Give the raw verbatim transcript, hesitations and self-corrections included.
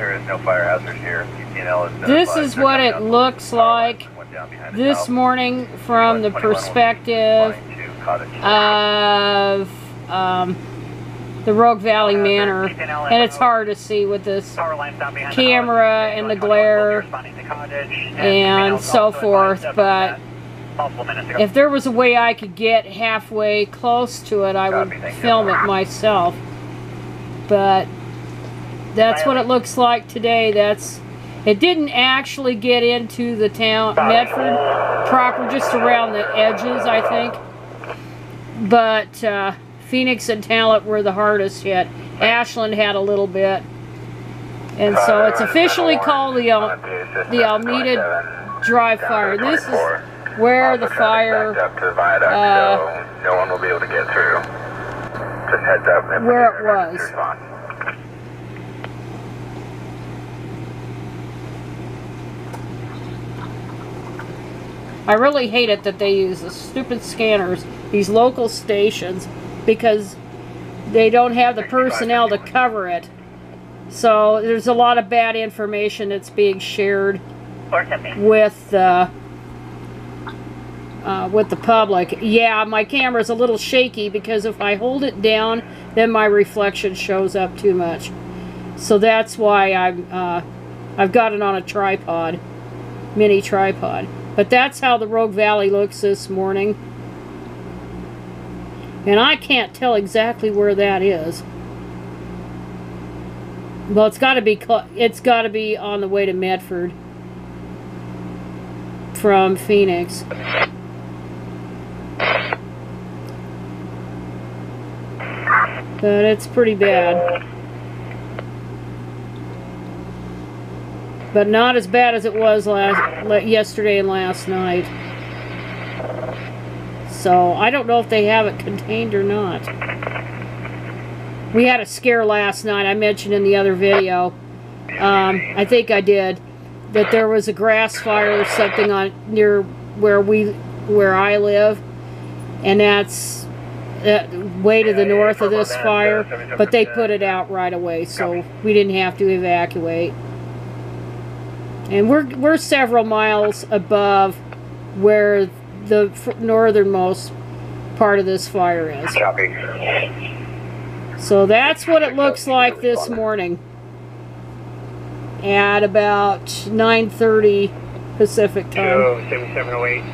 There is no fire hazard here. Is this is what it looks like this morning from the perspective of um, the Rogue Valley Manor, and it's hard to see with this camera and the glare and so forth, but if there was a way I could get halfway close to it, I would film it myself. But that's what it looks like today. That's it didn't actually get into the town, Medford proper, just around the edges, I think. But uh, Phoenix and Talent were the hardest hit. Ashland had a little bit. And so it's officially called the, Al the Almeda Drive Fire. This is where the fire, uh, no one will be able to get through. Just heads up where it was. I really hate it that they use the stupid scanners, these local stations, because they don't have the personnel to cover it. So there's a lot of bad information that's being shared with uh, uh, with the public. Yeah, my camera's a little shaky because if I hold it down, then my reflection shows up too much. So that's why I'm uh, I've got it on a tripod, mini tripod. But that's how the Rogue Valley looks this morning. And I can't tell exactly where that is. Well, it's got to be it's got to be on the way to Medford from Phoenix. But it's pretty bad. But not as bad as it was last yesterday and last night. So I don't know if they have it contained or not. We had a scare last night. I mentioned in the other video, um, I think I did, that there was a grass fire or something on near where we where I live, and that's uh, way to the north of this fire. But they put it out right away, so we didn't have to evacuate. And we're, we're several miles above where the f northernmost part of this fire is. Copy. So that's what it looks like this morning at about nine thirty Pacific time.